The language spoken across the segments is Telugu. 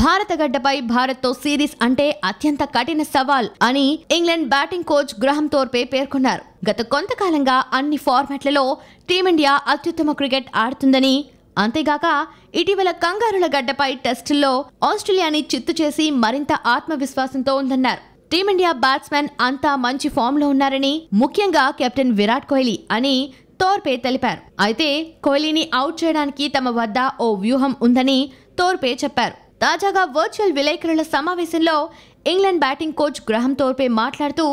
భారత గడ్డపై భారత్ తో సిరీస్ అంటే అత్యంత కఠిన సవాల్ అని England batting coach Graham Thorpe పేర్కొన్నారు. గత కొంతకాలంగా అన్ని ఫార్మాట్లలో టీమిండియా అత్యుత్తమ క్రికెట్ ఆడుతుందని, అంతేగాక ఇటీవల కంగారుల గడ్డపై టెస్టుల్లో ఆస్ట్రేలియాని చిత్తు చేసి మరింత ఆత్మవిశ్వాసంతో ఉందన్నారు. టీమిండియా బ్యాట్స్మెన్ అంతా మంచి ఫామ్లో ఉన్నారని, ముఖ్యంగా కెప్టెన్ విరాట్ కోహ్లీ అని థోర్పే తెలిపారు. అయితే కోహ్లీని అవుట్ చేయడానికి తమ వద్ద ఓ వ్యూహం ఉందని థోర్పే చెప్పారు. తాజాగా వర్చువల్ విలేకరుల సమావేశంలో England batting coach Graham Thorpe మాట్లాడుతూ,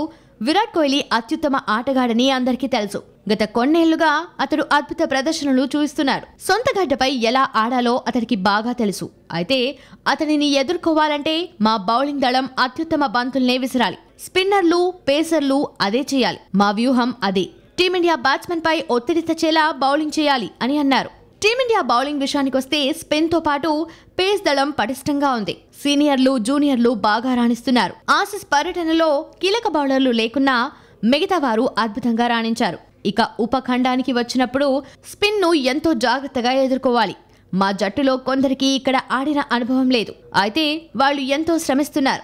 విరాట్ కోహ్లీ అత్యుత్తమ ఆటగాడని అందరికీ తెలుసు. గత కొన్నేళ్లుగా అతడు అద్భుత ప్రదర్శనలు చూపిస్తున్నాడు. సొంత గడ్డపై ఎలా ఆడాలో అతడికి బాగా తెలుసు. అయితే అతనిని ఎదుర్కోవాలంటే మా బౌలింగ్ దళం అత్యుత్తమ బంతుల్నే విసిరాలి. స్పిన్నర్లు, పేసర్లు అదే చేయాలి. మా వ్యూహం అదే. టీమిండియా బ్యాట్స్మెన్ పై ఒత్తిడి తెచ్చేలా బౌలింగ్ చేయాలి అని అన్నారు. టీమిండియా బౌలింగ్ విషయానికొస్తే స్పిన్ తో పాటు పేస్ దళం పటిష్టంగా ఉంది. సీనియర్లు, జూనియర్లు బాగా రాణిస్తున్నారు. ఆసీస్ పర్యటనలో కీలక బౌలర్లు లేకున్నా మిగతా వారు అద్భుతంగా రాణించారు. ఇక ఉపఖండానికి వచ్చినప్పుడు స్పిన్ ను ఎంతో జాగ్రత్తగా ఎదుర్కోవాలి. మా జట్టులో కొందరికి ఇక్కడ ఆడిన అనుభవం లేదు. అయితే వాళ్ళు ఎంతో శ్రమిస్తున్నారు.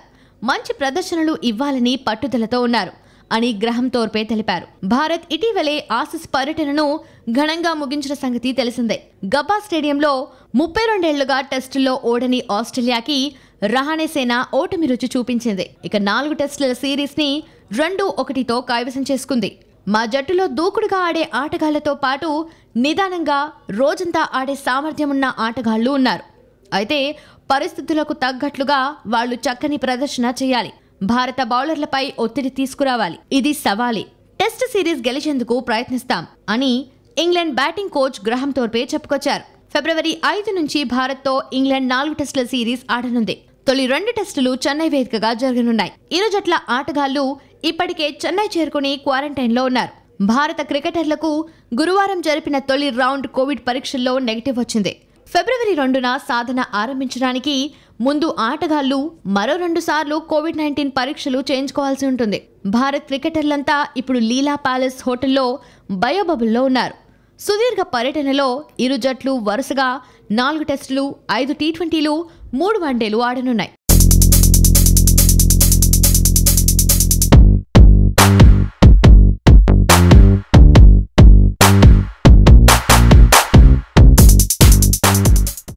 మంచి ప్రదర్శనలు ఇవ్వాలని పట్టుదలతో ఉన్నారు అని గ్రహాం థోర్పే తెలిపారు. భారత్ ఇటీవలే ఆసీస్ పర్యటనను ఘనంగా ముగించిన సంగతి తెలిసిందే. గబ్బా స్టేడియంలో 32 ఏళ్లుగా టెస్టుల్లో ఓడని ఆస్ట్రేలియాకి రహానే సేన ఓటమి రుచి చూపించింది. ఇక 4 టెస్టుల సిరీస్ ని 2-1తో కైవసం చేసుకుంది. మా జట్టులో దూకుడుగా ఆడే ఆటగాళ్లతో పాటు నిదానంగా రోజంతా ఆడే సామర్థ్యమున్న ఆటగాళ్లు ఉన్నారు. అయితే పరిస్థితులకు తగ్గట్లుగా వాళ్ళు చక్కని ప్రదర్శన చేయాలి. భారత బౌలర్లపై ఒత్తిడి తీసుకురావాలి. ఇది సవాలే. టెస్ట్ సిరీస్ గెలిచేందుకు ప్రయత్నిస్తాం అని England batting coach Graham Thorpe చెప్పుకొచ్చారు. ఫిబ్రవరి 5 నుంచి భారత్తో ఇంగ్లాండ్ 4 టెస్టుల సిరీస్ ఆడనుంది. తొలి 2 టెస్టులు చెన్నై వేదికగా జరగనున్నాయి. ఇరు జట్ల ఆటగాళ్లు ఇప్పటికే చెన్నై చేరుకుని క్వారంటైన్ లో ఉన్నారు. భారత క్రికెటర్లకు గురువారం జరిపిన తొలి రౌండ్ కోవిడ్ పరీక్షల్లో నెగిటివ్ వచ్చింది. ఫిబ్రవరి 2న సాధన ఆరంభించడానికి ముందు ఆటగాళ్లు మరో 2 సార్లు COVID-19 పరీక్షలు చేయించుకోవాల్సి ఉంటుంది. భారత్ క్రికెటర్లంతా ఇప్పుడు లీలా ప్యాలెస్ హోటల్లో బయోబబుల్లో ఉన్నారు. సుదీర్ఘ పర్యటనలో ఇరు జట్లు వరుసగా 4 టెస్టులు, 5 T20లు, 3 వన్డేలు ఆడనున్నాయి.